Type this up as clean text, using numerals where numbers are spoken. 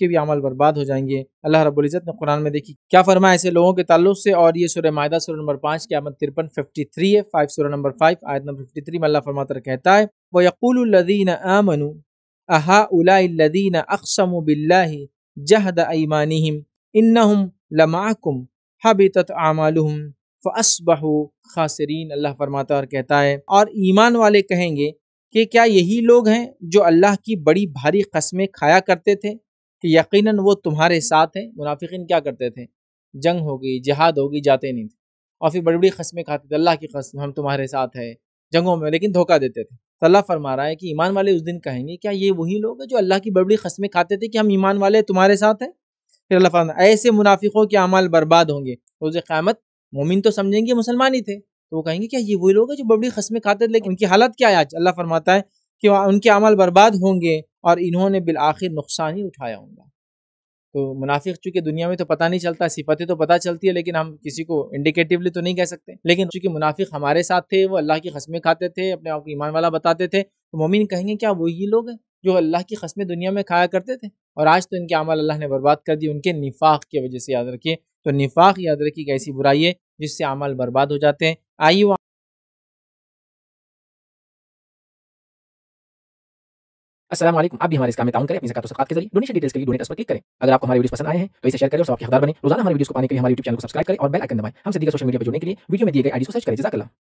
उसके भी अमल बर्बाद हो जाएंगे। अल्लाह रब्बुल इज़्ज़त ने कुरान में देखिए क्या फरमाया ऐसे लोगों के ताल्लुक से, और ये सूरह मायदा सूरह नंबर 5 की आयत 53-53 है। 5 सूरह नंबर 5 आयत नंबर 53 में अल्लाह फरमाता कहता है वयक़ूलु लज़ीना आमनू अहाउलाइ लज़ीना अक़समू बिल्लाहि जहद ऐमानिहिम इन्नहुम लमअकुम हबितत अमालुहुम फ़अस्बहू खासिरीन। अल्लाह फरमाता और कहता है और ईमान वाले कहेंगे कि क्या यही लोग हैं जो अल्लाह की बड़ी भारी कस्में खाया करते थे कि यकीनन वो तुम्हारे साथ हैं। मुनाफिकिन क्या करते थे, जंग होगी जिहाद होगी जाते नहीं थे और फिर बड़ी बड़ी कस्में खाते थे, अल्लाह की कसम हम तुम्हारे साथ है जंगों में, लेकिन धोखा देते थे। तो अल्लाह फरमा रहा है कि ईमान वाले उस दिन कहेंगे क्या ये वही लोग हैं जो अल्लाह की बड़ी बड़ी कस्में खाते थे कि हम ईमान वाले तुम्हारे साथ हैं। फिर अल्लाह फरमा ऐसे मुनाफिकों के अमाल बर्बाद होंगे रोज़ क़यामत। मोमिन तो समझेंगे मुसलमान ही थे, तो वो कहेंगे क्या ये वही लोग हैं जो बड़ी खस्में खाते थे, लेकिन उनकी हालत क्या है आज। अल्लाह फरमाता है कि उनके अमल बर्बाद होंगे और इन्होंने बिल आखिर नुकसान ही उठाया होगा। तो मुनाफिक चूँकि दुनिया में तो पता नहीं चलता, सिफतें तो पता चलती है लेकिन हम किसी को इंडिकेटिवली तो नहीं कह सकते, लेकिन चूँकि मुनाफिक हमारे साथ थे, वो अल्लाह की खस्में खाते थे, अपने आप को ईमान वाला बताते थे, तो मोमिन कहेंगे क्या वही लोग हैं जो अल्लाह की खस्में दुनिया में खाया करते थे और आज तो इनके अमल अल्लाह ने बर्बाद कर दिए उनके निफाक की वजह से। याद रखिए, तो निफाक याद रखिए एक ऐसी बुराई है जिससे अमल बर्बाद हो जाते हैं। आइए अस्सलाम वालेकुम, आप भी हमारे इस काम में ताउन करें अपनी ज़कात और सदक़ात के जरिए। डोनेशन डिटेल्स के लिए डोनेट पर क्लिक करें। अगर आपको हमारे वीडियोस पसंद आए हैं तो इसे शेयर करें और सबके हकदार बने। रोजाना हमारे वीडियोस को पाने के लिए हमारे YouTube चैनल को सब्सक्राइब करें और बेल आइकन दबाएं। हमसे दीगर सोशल मीडिया पर जुड़ने के लिए वीडियो में दिए गए आईडी को सर्च करें। जज़ाकल्लाह।